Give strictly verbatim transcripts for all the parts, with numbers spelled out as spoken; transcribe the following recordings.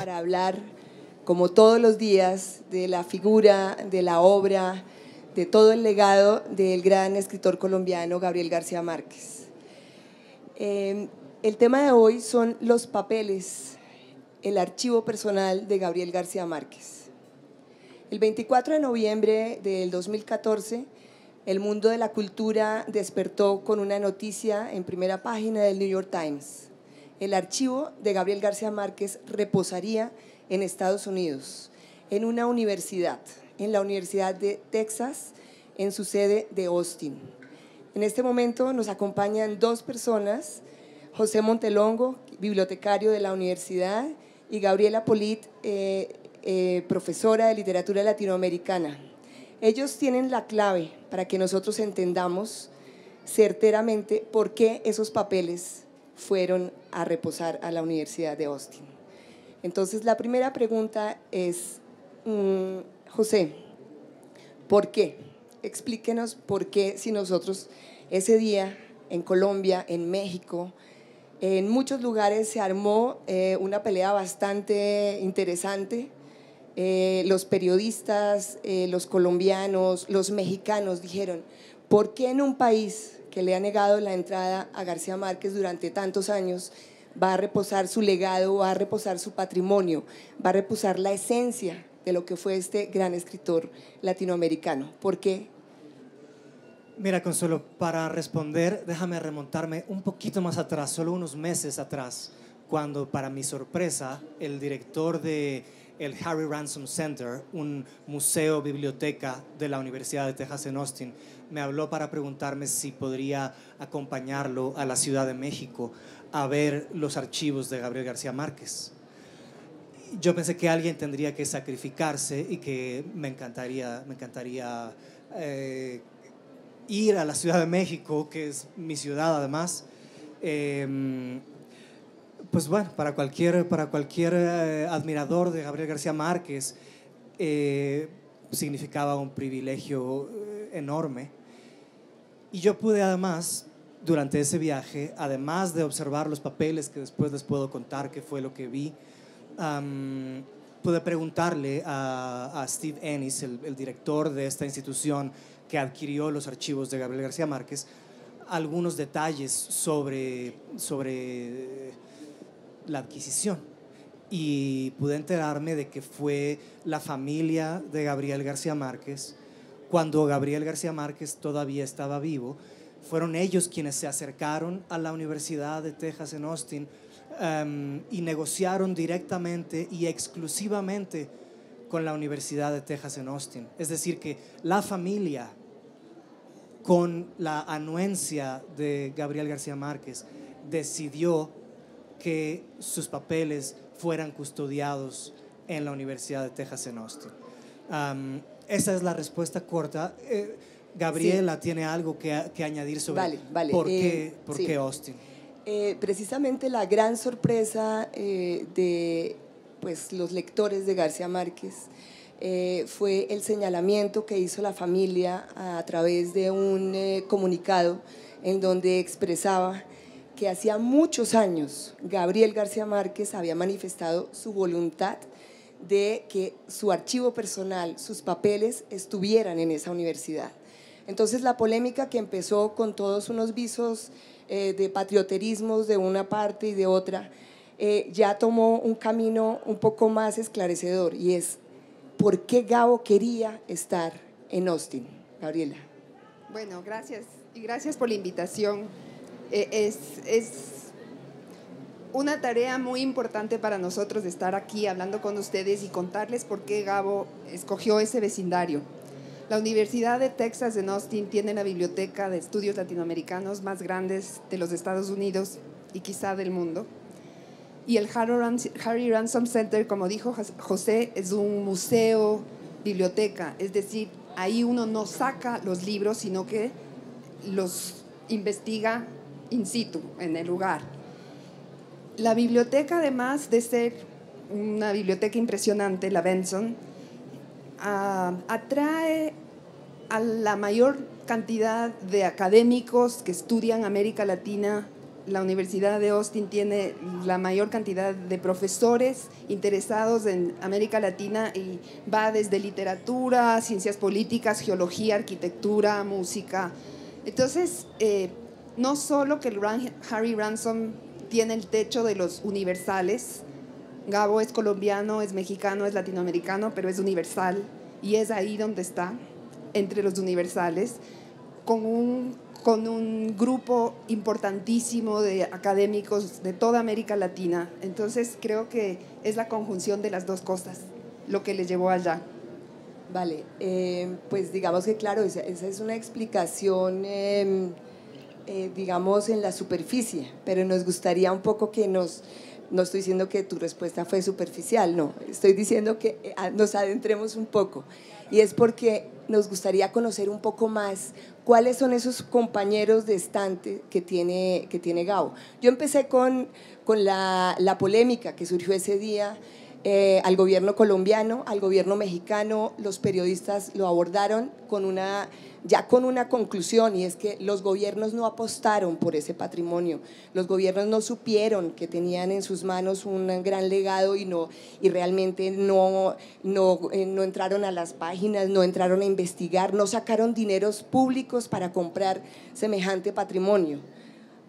para hablar, como todos los días, de la figura, de la obra, de todo el legado del gran escritor colombiano Gabriel García Márquez. Eh, el tema de hoy son los papeles, el archivo personal de Gabriel García Márquez. El veinticuatro de noviembre del dos mil catorce, el mundo de la cultura despertó con una noticia en primera página del New York Times. El archivo de Gabriel García Márquez reposaría en Estados Unidos, en una universidad, en la Universidad de Texas, en su sede de Austin. En este momento nos acompañan dos personas, José Montelongo, bibliotecario de la universidad, y Gabriela Polit, eh, eh, profesora de literatura latinoamericana. Ellos tienen la clave para que nosotros entendamos certeramente por qué esos papeles fueron a reposar a la Universidad de Austin. Entonces, la primera pregunta es, mmm, José, ¿por qué? Explíquenos por qué, si nosotros ese día en Colombia, en México, en muchos lugares se armó eh, una pelea bastante interesante. Eh, los periodistas, eh, los colombianos, los mexicanos dijeron, ¿por qué en un país que le ha negado la entrada a García Márquez durante tantos años va a reposar su legado, va a reposar su patrimonio, va a reposar la esencia de lo que fue este gran escritor latinoamericano? ¿Por qué? Mira, Consuelo, para responder, déjame remontarme un poquito más atrás, solo unos meses atrás, cuando, para mi sorpresa, el director de el Harry Ransom Center, un museo biblioteca de la Universidad de Texas en Austin, me habló para preguntarme si podría acompañarlo a la Ciudad de México a ver los archivos de Gabriel García Márquez. Yo pensé que alguien tendría que sacrificarse y que me encantaría, me encantaría eh, ir a la Ciudad de México, que es mi ciudad además. Eh, Pues bueno, para cualquier, para cualquier eh, admirador de Gabriel García Márquez eh, significaba un privilegio eh, enorme. Y yo pude además, durante ese viaje, además de observar los papeles que después les puedo contar qué fue lo que vi, um, pude preguntarle a, a Steve Ennis, el, el director de esta institución que adquirió los archivos de Gabriel García Márquez, algunos detalles sobre... sobre la adquisición, y pude enterarme de que fue la familia de Gabriel García Márquez. Cuando Gabriel García Márquez todavía estaba vivo, fueron ellos quienes se acercaron a la Universidad de Texas en Austin um, y negociaron directamente y exclusivamente con la Universidad de Texas en Austin. Es decir, que la familia, con la anuencia de Gabriel García Márquez, decidió que sus papeles fueran custodiados en la Universidad de Texas en Austin. Um, esa es la respuesta corta. Eh, Gabriela sí. tiene algo que, que añadir sobre vale, vale. por, qué, eh, por sí. qué Austin. Eh, precisamente la gran sorpresa eh, de pues, los lectores de García Márquez eh, fue el señalamiento que hizo la familia a, a través de un eh, comunicado en donde expresaba que hacía muchos años Gabriel García Márquez había manifestado su voluntad de que su archivo personal, sus papeles, estuvieran en esa universidad. Entonces, la polémica que empezó con todos unos visos eh, de patrioterismos de una parte y de otra, eh, ya tomó un camino un poco más esclarecedor, y es ¿por qué Gabo quería estar en Austin? Gabriela. Bueno, gracias, y gracias por la invitación. Es, es una tarea muy importante para nosotros estar aquí hablando con ustedes y contarles por qué Gabo escogió ese vecindario. La Universidad de Texas en Austin tiene la biblioteca de estudios latinoamericanos más grandes de los Estados Unidos y quizá del mundo. Y el Harry Ransom Center, como dijo José, es un museo biblioteca. Es decir, ahí uno no saca los libros, sino que los investiga in situ, en el lugar. La biblioteca, además de ser una biblioteca impresionante, la Benson, uh, atrae a la mayor cantidad de académicos que estudian América Latina la Universidad de Austin tiene la mayor cantidad de profesores interesados en América Latina y va desde literatura, ciencias políticas, geología, arquitectura, música. Entonces, eh, no solo que el Ran- Harry Ransom tiene el techo de los universales, Gabo es colombiano, es mexicano, es latinoamericano, pero es universal y es ahí donde está, entre los universales, con un... con un grupo importantísimo de académicos de toda América Latina. Entonces, creo que es la conjunción de las dos cosas lo que les llevó allá. Vale, eh, pues digamos que claro, esa, esa es una explicación, eh, eh, digamos, en la superficie, pero nos gustaría un poco que nos... No estoy diciendo que tu respuesta fue superficial, no, estoy diciendo que nos adentremos un poco. Y es porque nos gustaría conocer un poco más cuáles son esos compañeros de estante que tiene, que tiene Gabo. Yo empecé con, con la, la polémica que surgió ese día eh, al gobierno colombiano, al gobierno mexicano. Los periodistas lo abordaron con una, ya con una conclusión, y es que los gobiernos no apostaron por ese patrimonio, los gobiernos no supieron que tenían en sus manos un gran legado y, no, y realmente no, no, no entraron a las páginas, no entraron a investigar, no sacaron dineros públicos para comprar semejante patrimonio.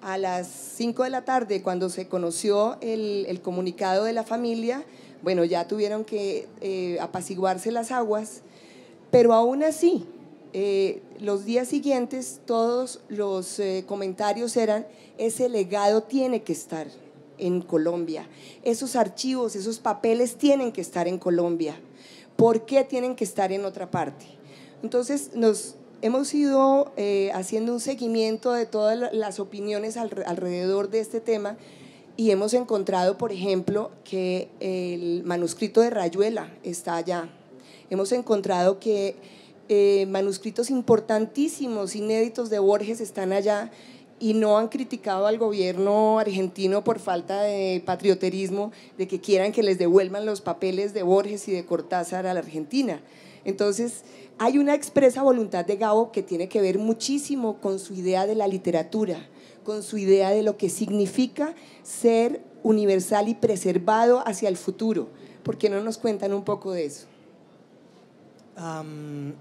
A las cinco de la tarde, cuando se conoció el, el comunicado de la familia, bueno, ya tuvieron que eh, apaciguarse las aguas, pero aún así… Eh, los días siguientes todos los eh, comentarios eran: ese legado tiene que estar en Colombia, esos archivos, esos papeles tienen que estar en Colombia, ¿por qué tienen que estar en otra parte? Entonces nos hemos ido eh, haciendo un seguimiento de todas las opiniones al, alrededor de este tema, y hemos encontrado, por ejemplo, que el manuscrito de Rayuela está allá, hemos encontrado que Eh, manuscritos importantísimos, inéditos de Borges están allá, y no han criticado al gobierno argentino por falta de patrioterismo, de que quieran que les devuelvan los papeles de Borges y de Cortázar a la Argentina. Entonces, hay una expresa voluntad de Gabo que tiene que ver muchísimo con su idea de la literatura, con su idea de lo que significa ser universal y preservado hacia el futuro. ¿Por qué no nos cuentan un poco de eso? Um...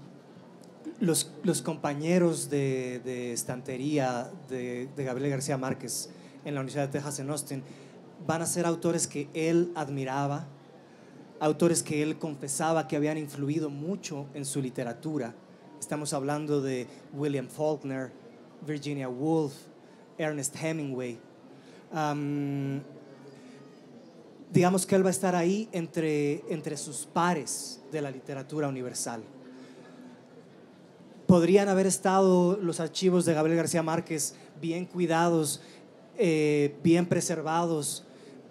Los, los compañeros de, de estantería de, de Gabriel García Márquez en la Universidad de Texas en Austin van a ser autores que él admiraba, autores que él confesaba que habían influido mucho en su literatura. Estamos hablando de William Faulkner, Virginia Woolf, Ernest Hemingway. Um, digamos que él va a estar ahí entre, entre sus pares de la literatura universal. Podrían haber estado los archivos de Gabriel García Márquez bien cuidados, eh, bien preservados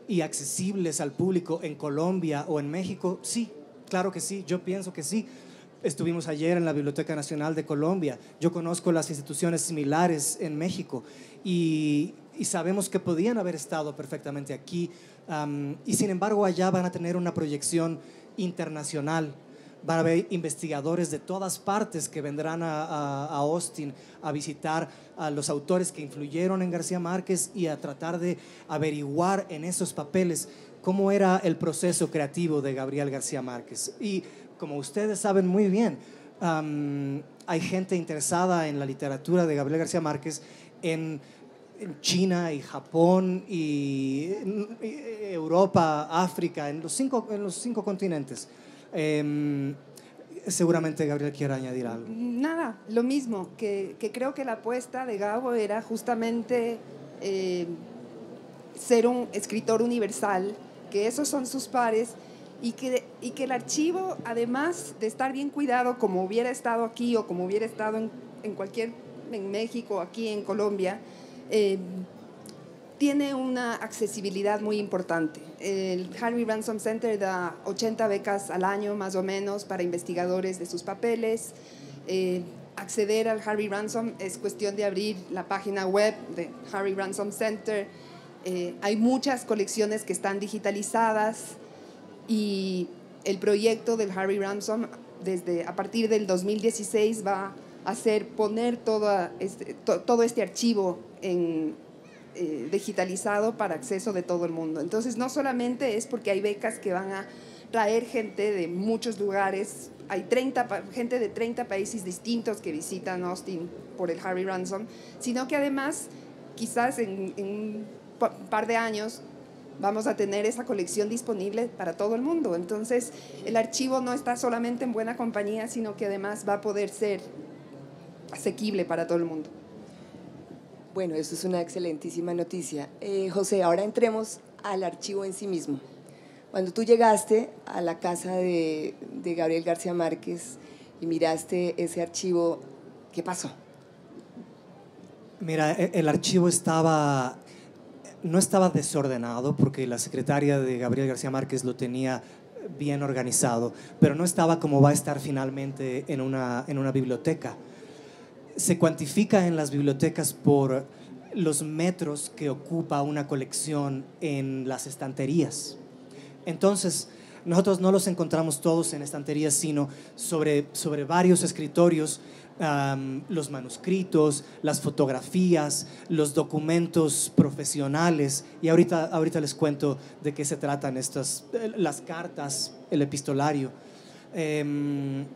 y accesibles al público en Colombia o en México. Sí, claro que sí, yo pienso que sí. Estuvimos ayer en la Biblioteca Nacional de Colombia, yo conozco las instituciones similares en México y, y sabemos que podían haber estado perfectamente aquí, um, y sin embargo allá van a tener una proyección internacional. Van a haber investigadores de todas partes que vendrán a, a, a Austin a visitar a los autores que influyeron en García Márquez y a tratar de averiguar en esos papeles cómo era el proceso creativo de Gabriel García Márquez. Y como ustedes saben muy bien, um, hay gente interesada en la literatura de Gabriel García Márquez en China y Japón y Europa, África, en los cinco, en los cinco continentes. Eh, seguramente Gabriel quiere añadir algo. Nada, lo mismo, que, que creo que la apuesta de Gabo era justamente eh, ser un escritor universal, que esos son sus pares, y que, y que el archivo, además de estar bien cuidado, como hubiera estado aquí o como hubiera estado en, en cualquier, en México, aquí en Colombia, eh, tiene una accesibilidad muy importante. El Harry Ransom Center da ochenta becas al año, más o menos, para investigadores de sus papeles. Eh, acceder al Harry Ransom es cuestión de abrir la página web de Harry Ransom Center. Eh, hay muchas colecciones que están digitalizadas, y el proyecto del Harry Ransom, desde, a partir del dos mil dieciséis, va a hacer poner todo este, todo este archivo en eh, digitalizado para acceso de todo el mundo. Entonces, no solamente es porque hay becas que van a traer gente de muchos lugares, hay treinta, gente de treinta países distintos que visitan Austin por el Harry Ransom, sino que además, quizás en, en un par de años, vamos a tener esa colección disponible para todo el mundo. Entonces, el archivo no está solamente en buena compañía, sino que además va a poder ser asequible para todo el mundo. Bueno, eso es una excelentísima noticia. Eh, José, ahora entremos al archivo en sí mismo. Cuando tú llegaste a la casa de, de Gabriel García Márquez y miraste ese archivo, ¿qué pasó? Mira, el archivo estaba, no estaba desordenado porque la secretaria de Gabriel García Márquez lo tenía bien organizado, pero no estaba como va a estar finalmente en una, en una biblioteca. Se cuantifica en las bibliotecas por los metros que ocupa una colección en las estanterías. Entonces, nosotros no los encontramos todos en estanterías, sino sobre, sobre varios escritorios, um, los manuscritos, las fotografías, los documentos profesionales. Y ahorita, ahorita les cuento de qué se tratan estas, las cartas, el epistolario. Um,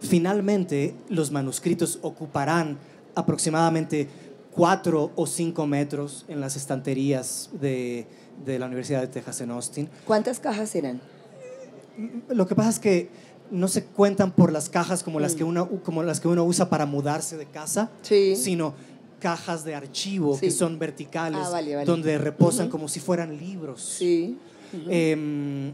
finalmente, los manuscritos ocuparán aproximadamente cuatro o cinco metros en las estanterías de... de la Universidad de Texas en Austin. ¿Cuántas cajas eran? Lo que pasa es que no se cuentan por las cajas como, mm. las, que uno, como las que uno usa para mudarse de casa, sí. sino cajas de archivo sí. que son verticales, ah, vale, vale. donde reposan uh -huh. como si fueran libros. Sí. Uh -huh. eh,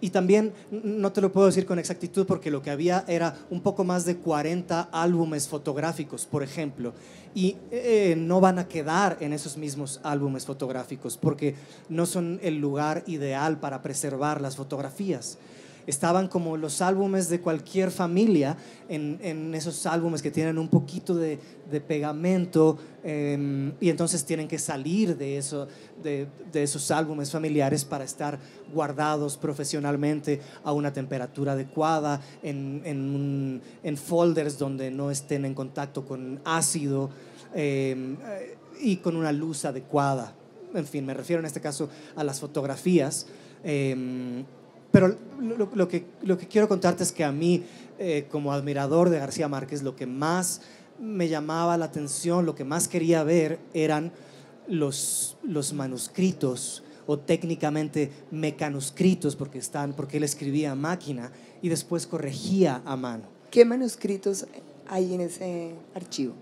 y también, no te lo puedo decir con exactitud porque lo que había era un poco más de cuarenta álbumes fotográficos, por ejemplo, y eh, no van a quedar en esos mismos álbumes fotográficos porque no son el lugar ideal para preservar las fotografías. Estaban como los álbumes de cualquier familia en, en esos álbumes que tienen un poquito de, de pegamento eh, y entonces tienen que salir de, eso, de, de esos álbumes familiares para estar guardados profesionalmente a una temperatura adecuada, en, en, en folders donde no estén en contacto con ácido eh, y con una luz adecuada. En fin, me refiero en este caso a las fotografías. Eh, Pero lo, lo, que, lo que quiero contarte es que a mí, eh, como admirador de García Márquez, lo que más me llamaba la atención, lo que más quería ver eran los, los manuscritos o técnicamente mecanuscritos, porque, están, porque él escribía a máquina y después corregía a mano. ¿Qué manuscritos hay en ese archivo?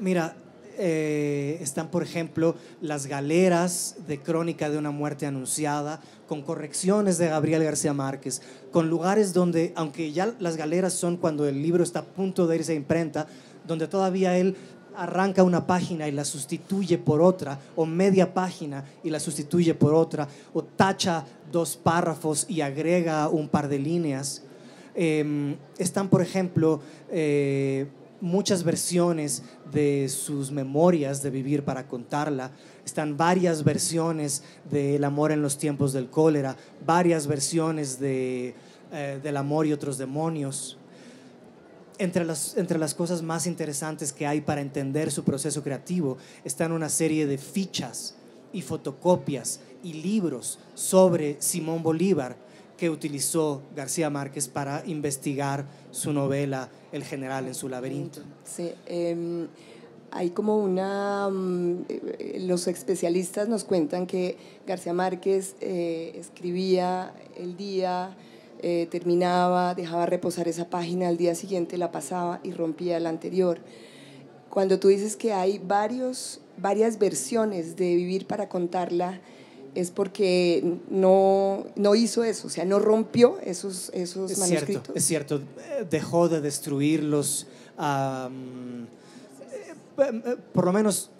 Mira, eh, están, por ejemplo, las galeras de Crónica de una muerte anunciada, con correcciones de Gabriel García Márquez, con lugares donde, aunque ya las galeras son cuando el libro está a punto de irse a imprenta, donde todavía él arranca una página y la sustituye por otra, o media página y la sustituye por otra, o tacha dos párrafos y agrega un par de líneas. Eh, están, por ejemplo, eh, muchas versiones de sus memorias de Vivir para contarla. Están varias versiones de El amor en los tiempos del cólera, varias versiones de, eh, del amor y otros demonios. Entre las, entre las cosas más interesantes que hay para entender su proceso creativo están una serie de fichas y fotocopias y libros sobre Simón Bolívar que utilizó García Márquez para investigar su novela El General en su laberinto. Sí, eh... hay como una, los especialistas nos cuentan que García Márquez eh, escribía el día, eh, terminaba, dejaba reposar esa página, al día siguiente la pasaba y rompía la anterior. Cuando tú dices que hay varios, varias versiones de Vivir para contarla, es porque no, no hizo eso, o sea, no rompió esos, esos es manuscritos. Es cierto, es cierto, dejó de destruirlos. Um, Por lo menos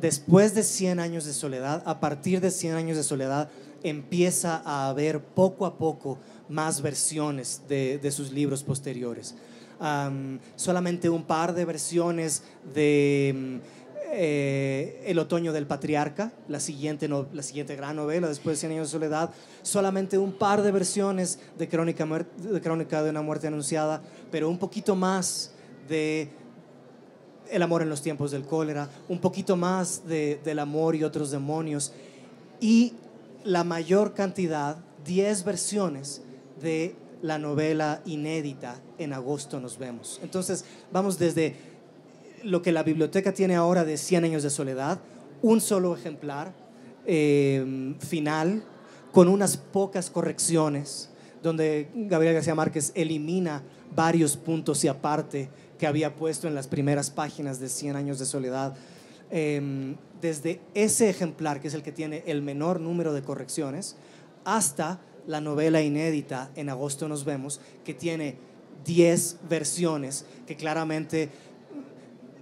después de Cien años de soledad, a partir de Cien años de soledad, empieza a haber poco a poco más versiones de, de sus libros posteriores. Um, solamente un par de versiones de eh, El otoño del patriarca, la siguiente, no, la siguiente gran novela después de Cien años de soledad, solamente un par de versiones de Crónica de, Crónica de una muerte anunciada, pero un poquito más de El amor en los tiempos del cólera, un poquito más de, del amor y otros demonios, y la mayor cantidad, diez versiones de la novela inédita En agosto nos vemos. Entonces vamos desde lo que la biblioteca tiene ahora de Cien años de soledad, un solo ejemplar eh, final con unas pocas correcciones, donde Gabriel García Márquez elimina varios puntos y aparte que había puesto en las primeras páginas de Cien años de soledad. Eh, desde ese ejemplar, que es el que tiene el menor número de correcciones, hasta la novela inédita En agosto nos vemos, que tiene diez versiones que claramente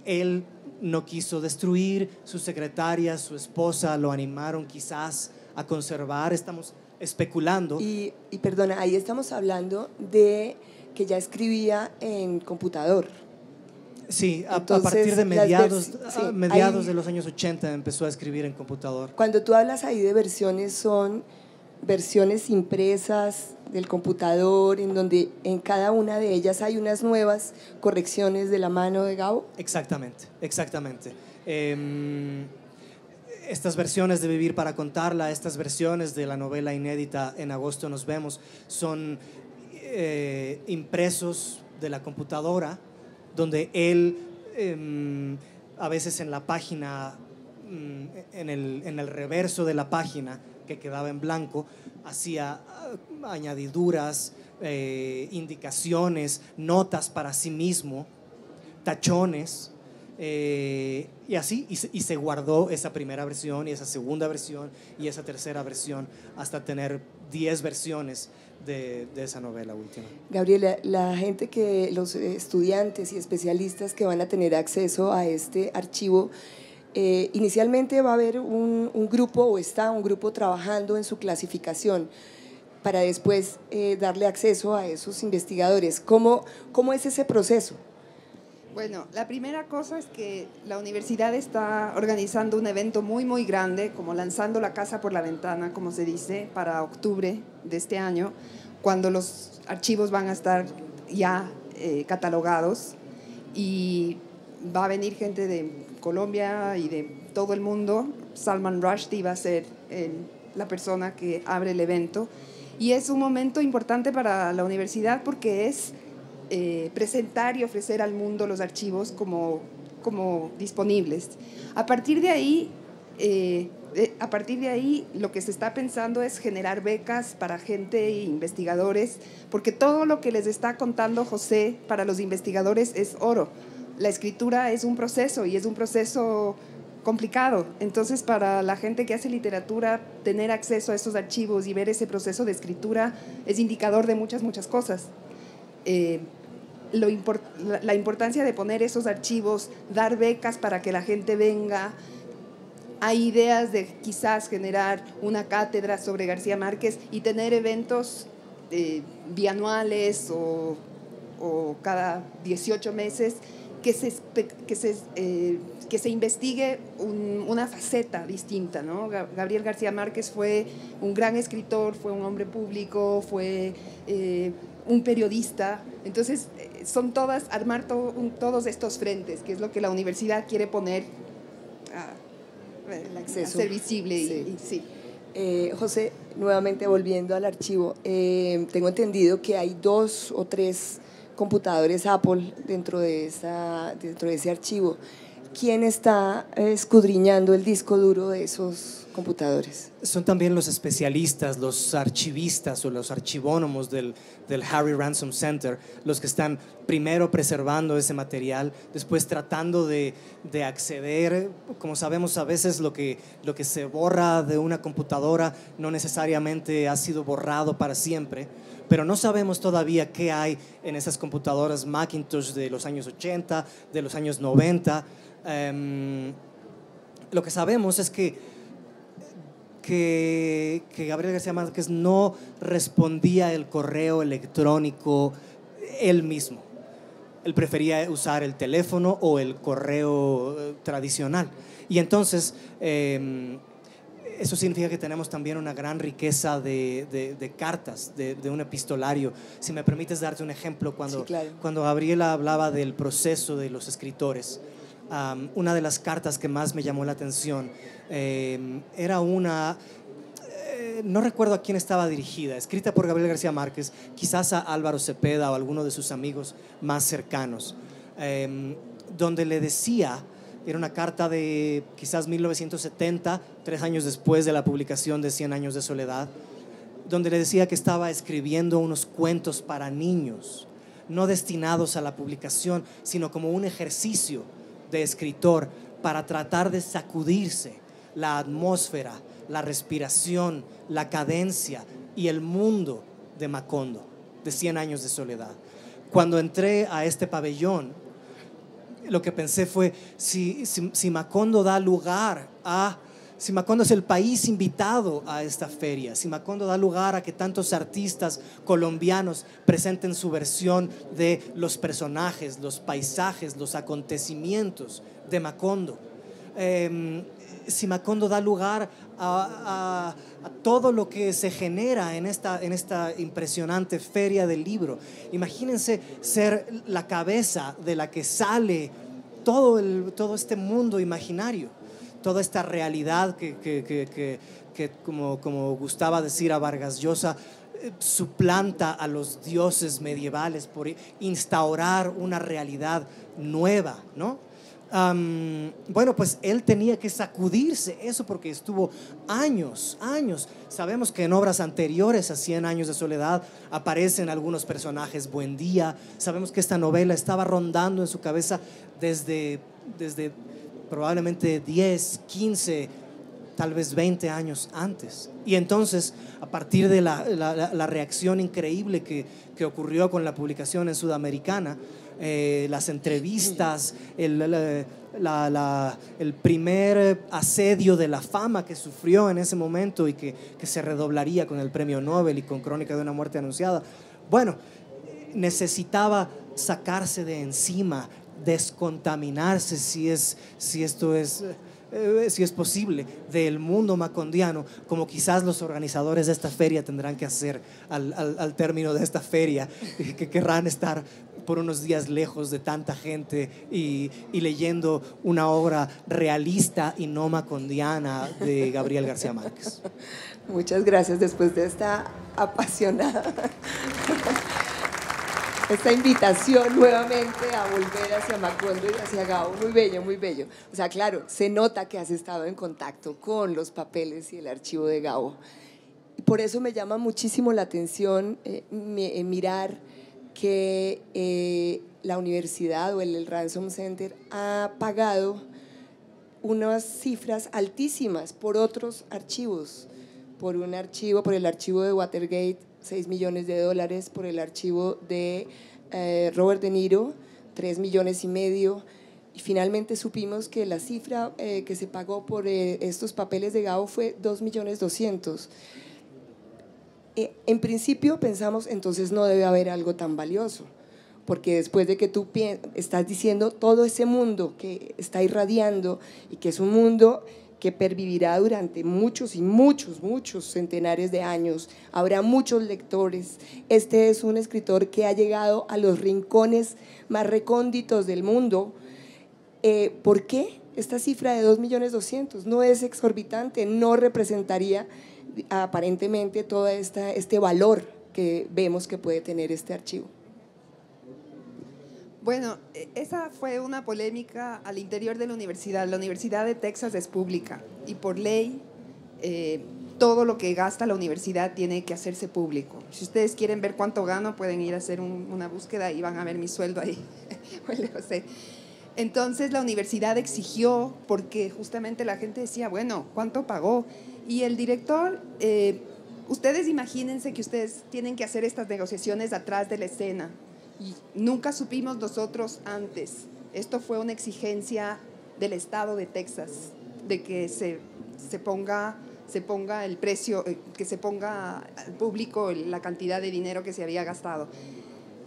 él no quiso destruir, su secretaria, su esposa lo animaron quizás a conservar, estamos especulando. Y, y perdona, ahí estamos hablando de que ya escribía en computador. Sí, a, Entonces, a partir de mediados, sí, mediados ahí, de los años ochenta empezó a escribir en computador. Cuando tú hablas ahí de versiones, son versiones impresas del computador, en donde en cada una de ellas hay unas nuevas correcciones de la mano de Gabo. Exactamente, exactamente. Eh, estas versiones de Vivir para contarla, estas versiones de la novela inédita En agosto nos vemos, son eh, impresos de la computadora, donde él eh, a veces en la página, en el, en el reverso de la página que quedaba en blanco, hacía añadiduras, eh, indicaciones, notas para sí mismo, tachones, eh, y así, y se, y se guardó esa primera versión y esa segunda versión y esa tercera versión hasta tener diez versiones de, de esa novela última. Gabriela, la gente que, los estudiantes y especialistas que van a tener acceso a este archivo, Eh, inicialmente va a haber un, un grupo, o está un grupo trabajando en su clasificación para después eh, darle acceso a esos investigadores. ¿Cómo, cómo es ese proceso? Bueno, la primera cosa es que la universidad está organizando un evento muy, muy grande, como lanzando la casa por la ventana, como se dice, para octubre de este año, cuando los archivos van a estar ya eh, catalogados, y va a venir gente de Colombia y de todo el mundo. Salman Rushdie va a ser eh, la persona que abre el evento, y es un momento importante para la universidad porque es eh, presentar y ofrecer al mundo los archivos como, como disponibles. A partir de ahí, eh, eh, a partir de ahí lo que se está pensando es generar becas para gente e investigadores, porque todo lo que les está contando José para los investigadores es oro. La escritura es un proceso, y es un proceso complicado. Entonces, para la gente que hace literatura, tener acceso a esos archivos y ver ese proceso de escritura es indicador de muchas, muchas cosas. Eh, lo import la importancia de poner esos archivos, dar becas para que la gente venga. Hay ideas de quizás generar una cátedra sobre García Márquez y tener eventos eh, bianuales o, o cada dieciocho meses, que se, que se, eh, que se investigue un, una faceta distinta, ¿no? Gabriel García Márquez fue un gran escritor, fue un hombre público, fue eh, un periodista. Entonces, son todas, armar to, un, todos estos frentes, que es lo que la universidad quiere poner a, el acceso, a ser visible. Y, sí. Y, sí. Eh, José, nuevamente volviendo al archivo, eh, tengo entendido que hay dos o tres computadores Apple dentro de, esa, dentro de ese archivo. ¿Quién está escudriñando el disco duro de esos computadores? Son también los especialistas, los archivistas o los archivónomos del, del Harry Ransom Center, los que están primero preservando ese material, después tratando de, de acceder. Como sabemos, a veces lo que, lo que se borra de una computadora no necesariamente ha sido borrado para siempre, pero no sabemos todavía qué hay en esas computadoras Macintosh de los años ochenta, de los años noventa. Um, lo que sabemos es que, que, que Gabriel García Márquez no respondía el correo electrónico él mismo. Él prefería usar el teléfono o el correo tradicional. Y entonces, um, eso significa que tenemos también una gran riqueza de, de, de cartas, de, de un epistolario. Si me permites darte un ejemplo, cuando, sí, claro, cuando Gabriela hablaba del proceso de los escritores, um, una de las cartas que más me llamó la atención. Eh, era una... No recuerdo a quién estaba dirigida, escrita por Gabriel García Márquez, quizás a Álvaro Cepeda o a alguno de sus amigos más cercanos, eh, donde le decía, era una carta de quizás mil novecientos setenta, tres años después de la publicación de Cien años de soledad, donde le decía que estaba escribiendo unos cuentos para niños, no destinados a la publicación, sino como un ejercicio de escritor para tratar de sacudirse la atmósfera, la respiración, la cadencia y el mundo de Macondo, de Cien años de soledad. Cuando entré a este pabellón, lo que pensé fue, si, si, si Macondo da lugar a, si Macondo es el país invitado a esta feria, si Macondo da lugar a que tantos artistas colombianos presenten su versión de los personajes, los paisajes, los acontecimientos de Macondo, eh, si Macondo da lugar a, a, a todo lo que se genera en esta, en esta impresionante feria del libro. Imagínense ser la cabeza de la que sale todo, el, todo este mundo imaginario, toda esta realidad que, que, que, que, que como, como gustaba decir a Vargas Llosa, suplanta a los dioses medievales por instaurar una realidad nueva, ¿no? Um, bueno, pues él tenía que sacudirse eso porque estuvo años, años. Sabemos que en obras anteriores a Cien años de soledad aparecen algunos personajes Buendía. Sabemos que esta novela estaba rondando en su cabeza desde, desde probablemente diez, quince, tal vez veinte años antes. Y entonces, a partir de la, la, la reacción increíble que, que ocurrió con la publicación en Sudamericana, Eh, las entrevistas, el, la, la, la, el primer asedio de la fama que sufrió en ese momento y que, que se redoblaría con el premio Nobel y con Crónica de una muerte anunciada. Bueno, necesitaba sacarse de encima, descontaminarse, si, es, si esto es, eh, si es posible, del mundo macondiano, como quizás los organizadores de esta feria tendrán que hacer al, al, al término de esta feria, que querrán estar por unos días lejos de tanta gente y, y leyendo una obra realista y no macondiana de Gabriel García Márquez. Muchas gracias. Después de esta apasionada, esta invitación nuevamente a volver hacia Macondo y hacia Gabo, muy bello, muy bello. O sea, claro, se nota que has estado en contacto con los papeles y el archivo de Gabo. Por eso me llama muchísimo la atención eh, mirar que eh, la universidad o el, el Ransom Center ha pagado unas cifras altísimas por otros archivos, por un archivo, por el archivo de Watergate, seis millones de dólares, por el archivo de eh, Robert De Niro, tres millones y medio, y finalmente supimos que la cifra eh, que se pagó por eh, estos papeles de Gabo fue dos millones doscientos. Eh, en principio pensamos, entonces no debe haber algo tan valioso, porque después de que tú estás diciendo todo ese mundo que está irradiando y que es un mundo que pervivirá durante muchos y muchos, muchos centenares de años, habrá muchos lectores, este es un escritor que ha llegado a los rincones más recónditos del mundo, eh, ¿por qué esta cifra de dos millones doscientos? No es exorbitante, no representaría aparentemente todo esta, este valor que vemos que puede tener este archivo. Bueno, esa fue una polémica al interior de la universidad. La Universidad de Texas es pública y por ley eh, todo lo que gasta la universidad tiene que hacerse público. Si ustedes quieren ver cuánto gano, pueden ir a hacer un, una búsqueda y van a ver mi sueldo ahí. Bueno, no sé. Entonces la universidad exigió, porque justamente la gente decía, bueno, ¿cuánto pagó? Y el director, eh, ustedes imagínense que ustedes tienen que hacer estas negociaciones atrás de la escena y nunca supimos nosotros antes. Esto fue una exigencia del estado de Texas, de que se, se, ponga, se ponga el precio, eh, que se ponga al público la cantidad de dinero que se había gastado.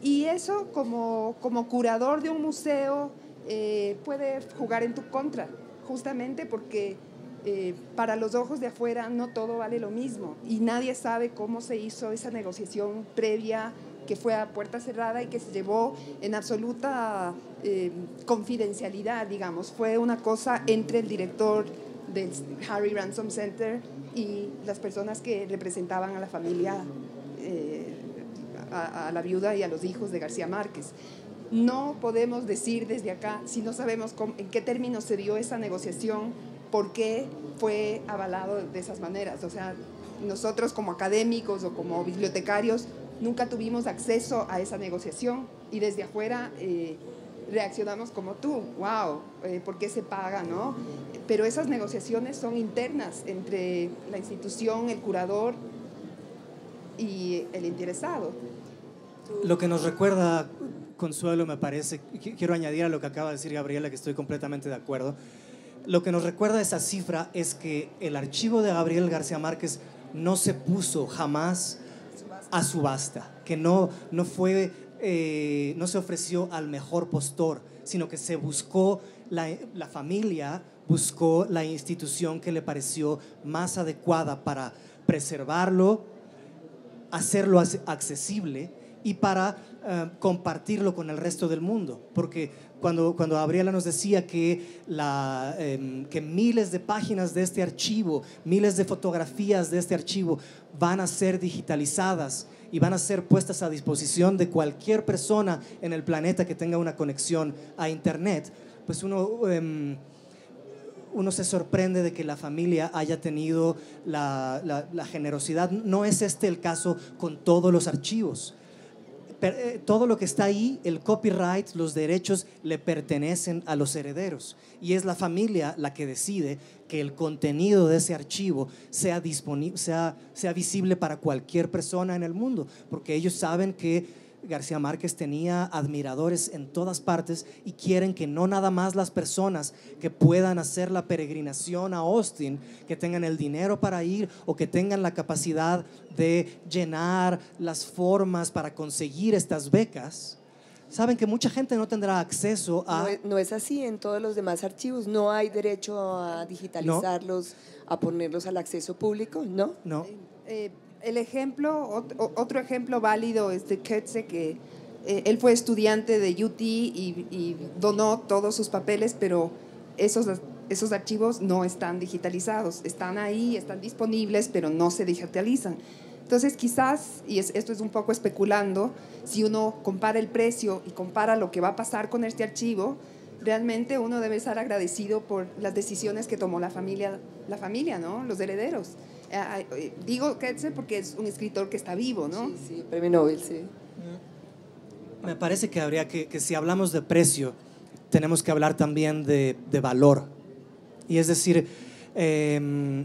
Y eso como, como curador de un museo eh, puede jugar en tu contra, justamente porque… eh, para los ojos de afuera no todo vale lo mismo y nadie sabe cómo se hizo esa negociación previa que fue a puerta cerrada y que se llevó en absoluta eh, confidencialidad, digamos. Fue una cosa entre el director del Harry Ransom Center y las personas que representaban a la familia, eh, a, a la viuda y a los hijos de García Márquez. No podemos decir desde acá, si no sabemos cómo, en qué términos se dio esa negociación, por qué fue avalado de esas maneras. O sea, nosotros como académicos o como bibliotecarios nunca tuvimos acceso a esa negociación y desde afuera eh, reaccionamos como tú, wow, eh, ¿por qué se paga, no? Pero esas negociaciones son internas entre la institución, el curador y el interesado. Lo que nos recuerda, Consuelo, me parece, quiero añadir a lo que acaba de decir Gabriela, que estoy completamente de acuerdo, lo que nos recuerda esa cifra es que el archivo de Gabriel García Márquez no se puso jamás a subasta, que no, no, fue, eh, no se ofreció al mejor postor, sino que se buscó, la, la familia buscó la institución que le pareció más adecuada para preservarlo, hacerlo accesible y para eh, compartirlo con el resto del mundo. Porque cuando, cuando Gabriela nos decía que, la, eh, que miles de páginas de este archivo, miles de fotografías de este archivo van a ser digitalizadas y van a ser puestas a disposición de cualquier persona en el planeta que tenga una conexión a internet, pues uno, eh, uno se sorprende de que la familia haya tenido la, la, la generosidad. No es este el caso con todos los archivos. Todo lo que está ahí, el copyright, los derechos, le pertenecen a los herederos y es la familia la que decide que el contenido de ese archivo sea, sea, sea visible para cualquier persona en el mundo, porque ellos saben que García Márquez tenía admiradores en todas partes y quieren que no nada más las personas que puedan hacer la peregrinación a Austin, que tengan el dinero para ir o que tengan la capacidad de llenar las formas para conseguir estas becas, saben que mucha gente no tendrá acceso a… No es, no es así en todos los demás archivos, no hay derecho a digitalizarlos, no, a ponerlos al acceso público, ¿no? No. Eh, eh, El ejemplo, otro ejemplo válido es de Ketze, que eh, él fue estudiante de U T y, y donó todos sus papeles, pero esos, esos archivos no están digitalizados, están ahí, están disponibles, pero no se digitalizan. Entonces quizás, y es, esto es un poco especulando, si uno compara el precio y compara lo que va a pasar con este archivo, realmente uno debe estar agradecido por las decisiones que tomó la familia, la familia, ¿no? Los herederos. Digo Ketze porque es un escritor que está vivo, ¿no? Sí, sí, premio Nobel, sí. Me parece que habría que, que si hablamos de precio, tenemos que hablar también de, de valor. Y es decir, eh,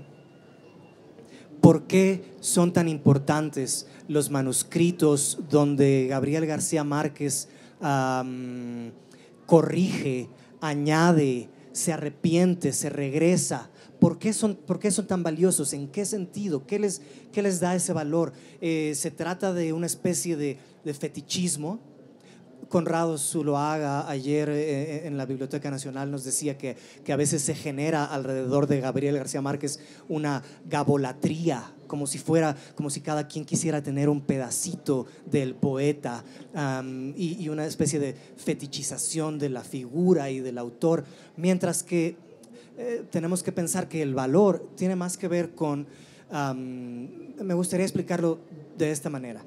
¿por qué son tan importantes los manuscritos donde Gabriel García Márquez um, corrige, añade, se arrepiente, se regresa? ¿Por qué son, por qué son tan valiosos? ¿En qué sentido? ¿Qué les, qué les da ese valor? Eh, se trata de una especie de, de fetichismo. Conrado Zuloaga ayer eh, en la Biblioteca Nacional nos decía que, que a veces se genera alrededor de Gabriel García Márquez una gabolatría, como si fuera, como si cada quien quisiera tener un pedacito del poeta um, y, y una especie de fetichización de la figura y del autor, mientras que Eh, tenemos que pensar que el valor tiene más que ver con, um, me gustaría explicarlo de esta manera.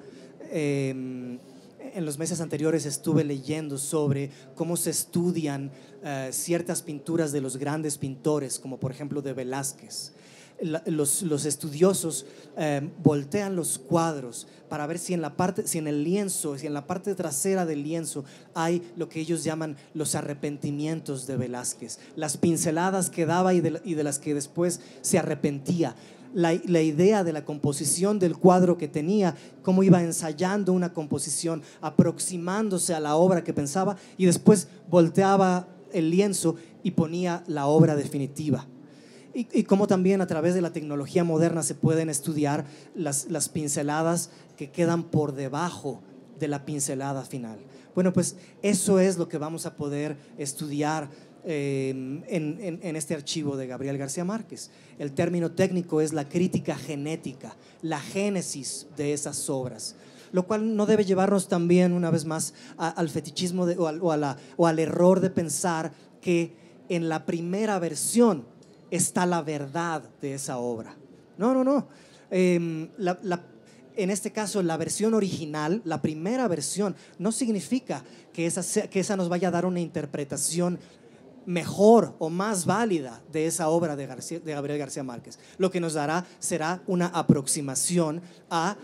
Eh, en los meses anteriores estuve leyendo sobre cómo se estudian eh, ciertas pinturas de los grandes pintores, como por ejemplo de Velázquez. La, los, los estudiosos eh, voltean los cuadros para ver si en la parte, si en el lienzo, si en la parte trasera del lienzo hay lo que ellos llaman los arrepentimientos de Velázquez, las pinceladas que daba y de, y de las que después se arrepentía. La, la idea de la composición del cuadro que tenía, cómo iba ensayando una composición, aproximándose a la obra que pensaba y después volteaba el lienzo y ponía la obra definitiva. Y, y cómo también a través de la tecnología moderna se pueden estudiar las, las pinceladas que quedan por debajo de la pincelada final. Bueno, pues eso es lo que vamos a poder estudiar eh, en, en, en este archivo de Gabriel García Márquez. El término técnico es la crítica genética, la génesis de esas obras, lo cual no debe llevarnos también, una vez más, a, al fetichismo de, o, al, o, a la, o al error de pensar que en la primera versión está la verdad de esa obra. No, no, no. Eh, la, la, en este caso, la versión original, la primera versión, no significa que esa, sea, que esa nos vaya a dar una interpretación mejor o más válida de esa obra de, García, de Gabriel García Márquez. Lo que nos dará será una aproximación a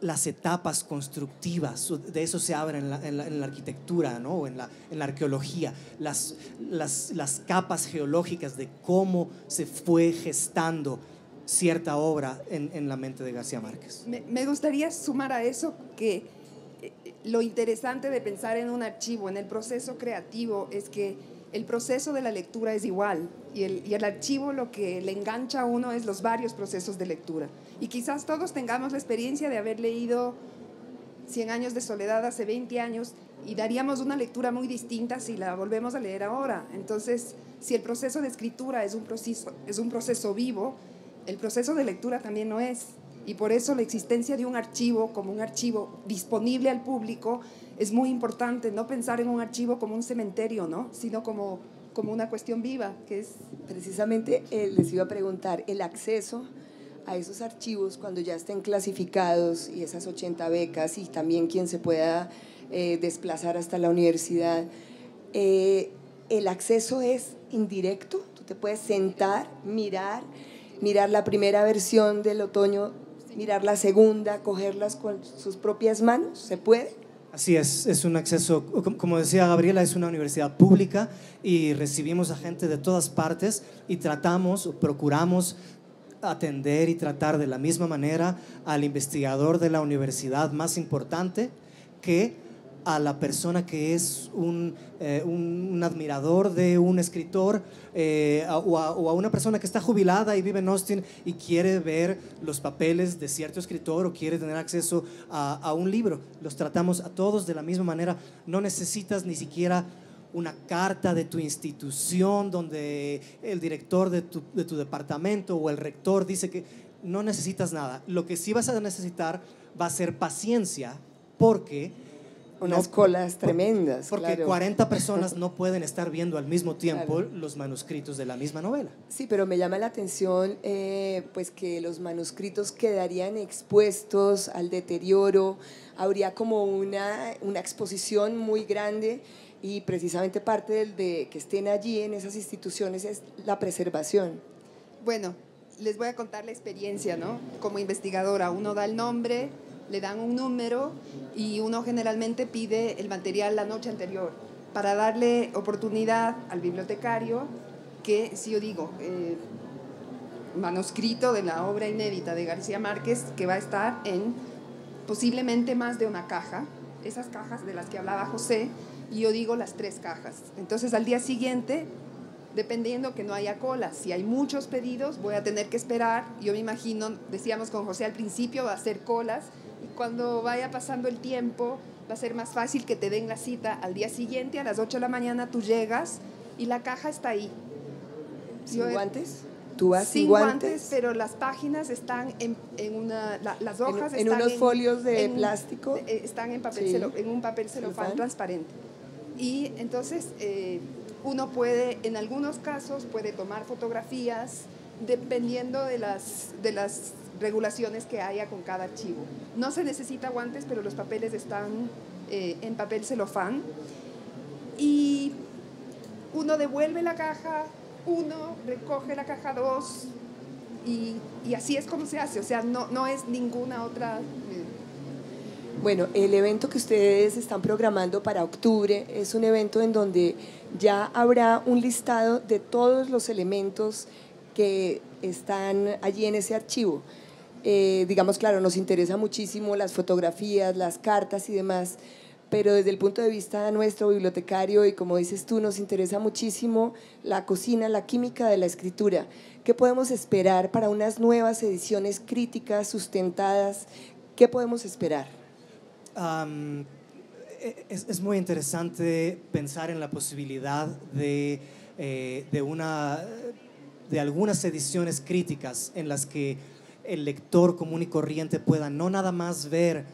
las etapas constructivas. De eso se habla en la, en la, en la arquitectura, ¿no? O en la, en la arqueología, las, las, las capas geológicas de cómo se fue gestando cierta obra en, en la mente de García Márquez. Me, me gustaría sumar a eso que eh, lo interesante de pensar en un archivo, en el proceso creativo, es que el proceso de la lectura es igual y el, y el archivo lo que le engancha a uno es los varios procesos de lectura. Y quizás todos tengamos la experiencia de haber leído Cien años de soledad hace veinte años y daríamos una lectura muy distinta si la volvemos a leer ahora. Entonces, si el proceso de escritura es un proceso, es un proceso vivo, el proceso de lectura también lo es. Y por eso la existencia de un archivo como un archivo disponible al público es muy importante. No pensar en un archivo como un cementerio, ¿no? Sino como, como una cuestión viva, que es… Precisamente eh, les iba a preguntar, el acceso a esos archivos cuando ya estén clasificados y esas ochenta becas y también quien se pueda eh, desplazar hasta la universidad, eh, ¿el acceso es indirecto? Tú te puedes sentar, mirar, mirar la primera versión del otoño, mirar la segunda, cogerlas con sus propias manos, ¿se puede? Así es, es un acceso, como decía Gabriela, es una universidad pública y recibimos a gente de todas partes y tratamos, o procuramos atender y tratar de la misma manera al investigador de la universidad más importante que a la persona que es un, eh, un, un admirador de un escritor eh, a, o, a, o a una persona que está jubilada y vive en Austin y quiere ver los papeles de cierto escritor o quiere tener acceso a, a un libro. Los tratamos a todos de la misma manera. No necesitas ni siquiera una carta de tu institución donde el director de tu, de tu departamento o el rector dice que no necesitas nada. Lo que sí vas a necesitar va a ser paciencia, porque… unas no, colas tremendas. Porque claro. cuarenta personas no pueden estar viendo al mismo tiempo claro. los manuscritos de la misma novela. Sí, pero me llama la atención eh, pues que los manuscritos quedarían expuestos al deterioro, habría como una, una exposición muy grande y precisamente parte del de que estén allí en esas instituciones es la preservación. Bueno, les voy a contar la experiencia, ¿no? Como investigadora, uno da el nombre, le dan un número y uno generalmente pide el material la noche anterior para darle oportunidad al bibliotecario que, si yo digo, eh, manuscrito de la obra inédita de García Márquez que va a estar en posiblemente más de una caja, esas cajas de las que hablaba José, y yo digo las tres cajas. Entonces al día siguiente, dependiendo que no haya colas, si hay muchos pedidos voy a tener que esperar, yo me imagino, decíamos con José al principio, va a hacer colas. Cuando vaya pasando el tiempo, va a ser más fácil que te den la cita al día siguiente, a las ocho de la mañana tú llegas y la caja está ahí. ¿Sin Yo, guantes? ¿Tú vas sin guantes? guantes? Pero las páginas están en, en una… La, las hojas en, en están… Unos en unos folios de en, plástico. Están en, papel sí. celo, en un papel celofán transparente. Y entonces eh, uno puede, en algunos casos, puede tomar fotografías dependiendo de las… De las regulaciones que haya con cada archivo. No se necesita guantes, pero los papeles están eh, en papel celofán y uno devuelve la caja, uno recoge la caja dos y, y así es como se hace, o sea, no, no es ninguna otra… Bueno, el evento que ustedes están programando para octubre es un evento en donde ya habrá un listado de todos los elementos que están allí en ese archivo. Eh, digamos, claro, nos interesa muchísimo las fotografías, las cartas y demás, pero desde el punto de vista nuestro bibliotecario y como dices tú, nos interesa muchísimo la cocina, la química de la escritura. ¿Qué podemos esperar para unas nuevas ediciones críticas, sustentadas? ¿Qué podemos esperar? Um, es, es muy interesante pensar en la posibilidad de, eh, de, una, de algunas ediciones críticas en las que el lector común y corriente pueda no nada más ver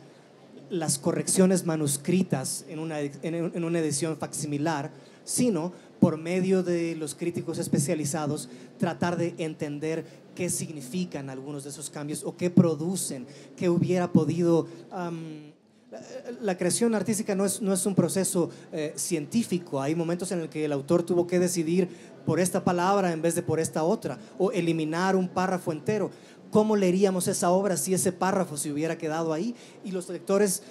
las correcciones manuscritas en una, en, en una edición facsimilar, sino por medio de los críticos especializados tratar de entender qué significan algunos de esos cambios o qué producen, qué hubiera podido… Um, la, la creación artística no es, no es un proceso eh, científico, hay momentos en el que el autor tuvo que decidir por esta palabra en vez de por esta otra o eliminar un párrafo entero. ¿Cómo leeríamos esa obra si ese párrafo se hubiera quedado ahí? Y los lectores,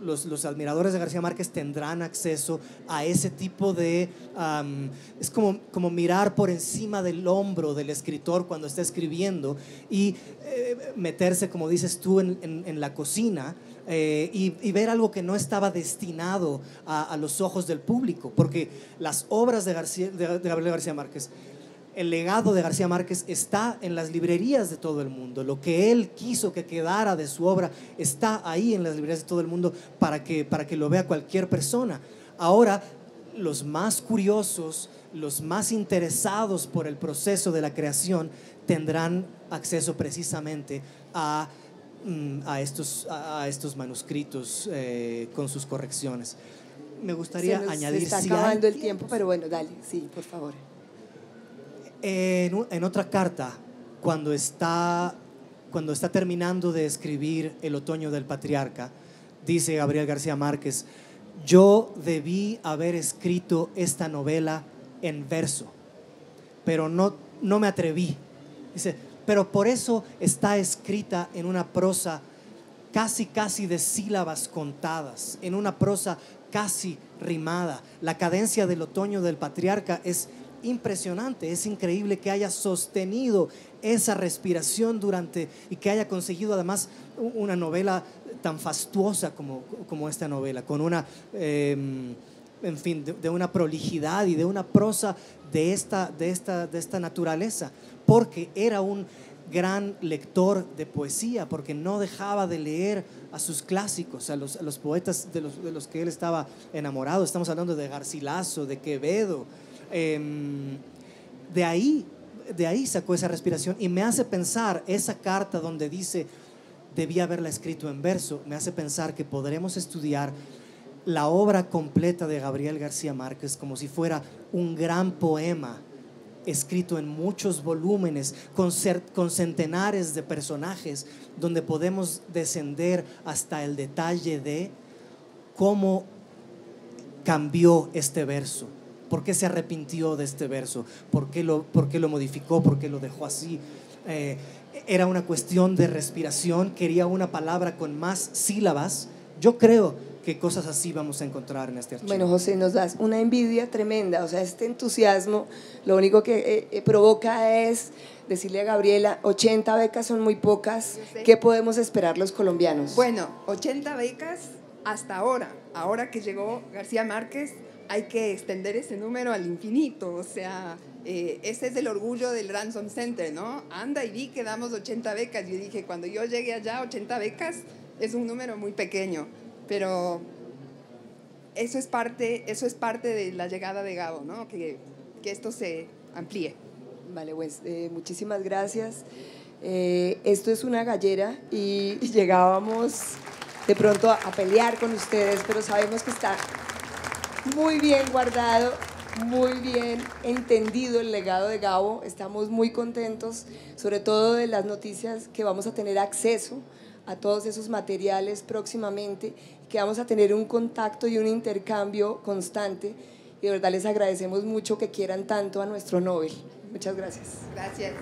los, los admiradores de García Márquez tendrán acceso a ese tipo de… Um, es como, como mirar por encima del hombro del escritor cuando está escribiendo y eh, meterse, como dices tú, en, en, en la cocina eh, y, y ver algo que no estaba destinado a, a los ojos del público. Porque las obras de García, de, de Gabriel García Márquez… El legado de García Márquez está en las librerías de todo el mundo. Lo que él quiso que quedara de su obra está ahí en las librerías de todo el mundo para que, para que lo vea cualquier persona. Ahora, los más curiosos, los más interesados por el proceso de la creación tendrán acceso precisamente a, a, estos, a estos manuscritos eh, con sus correcciones. Me gustaría se nos, añadir… Se está acabando si hay... el tiempo, pero bueno, dale, sí, por favor. En, en otra carta, cuando está, cuando está terminando de escribir El otoño del patriarca, dice Gabriel García Márquez, yo debí haber escrito esta novela en verso, pero no, no me atreví. Dice, pero por eso está escrita en una prosa casi, casi de sílabas contadas, en una prosa casi rimada. La cadencia del otoño del patriarca es impresionante, es increíble que haya sostenido esa respiración durante y que haya conseguido además una novela tan fastuosa como, como esta novela, con una, eh, en fin, de, de una prolijidad y de una prosa de esta, de, esta, de esta naturaleza, porque era un gran lector de poesía, porque no dejaba de leer a sus clásicos, a los, a los poetas de los, de los que él estaba enamorado. Estamos hablando de Garcilaso, de Quevedo. Eh, de ahí, de ahí sacó esa respiración y me hace pensar esa carta donde dice debí haberla escrito en verso, me hace pensar que podremos estudiar la obra completa de Gabriel García Márquez como si fuera un gran poema escrito en muchos volúmenes con, con centenares de personajes, donde podemos descender hasta el detalle de cómo cambió este verso. ¿Por qué se arrepintió de este verso? ¿Por qué lo, por qué lo modificó? ¿Por qué lo dejó así? Eh, era una cuestión de respiración, quería una palabra con más sílabas. Yo creo que cosas así vamos a encontrar en este archivo. Bueno, José, nos das una envidia tremenda. O sea, este entusiasmo lo único que eh, provoca es decirle a Gabriela, ochenta becas son muy pocas. ¿Qué podemos esperar los colombianos? Bueno, ochenta becas hasta ahora. Ahora que llegó García Márquez, hay que extender ese número al infinito, o sea, eh, ese es el orgullo del Ransom Center, ¿no? Anda y vi que damos ochenta becas, yo dije, cuando yo llegué allá, ochenta becas es un número muy pequeño, pero eso es parte, eso es parte de la llegada de Gabo, ¿no? Que, que esto se amplíe. Vale, pues, eh, muchísimas gracias. Eh, esto es una gallera y llegábamos de pronto a, a pelear con ustedes, pero sabemos que está muy bien guardado, muy bien entendido el legado de Gabo. Estamos muy contentos, sobre todo de las noticias que vamos a tener acceso a todos esos materiales próximamente, que vamos a tener un contacto y un intercambio constante. Y de verdad les agradecemos mucho que quieran tanto a nuestro Nobel. Muchas gracias. Gracias.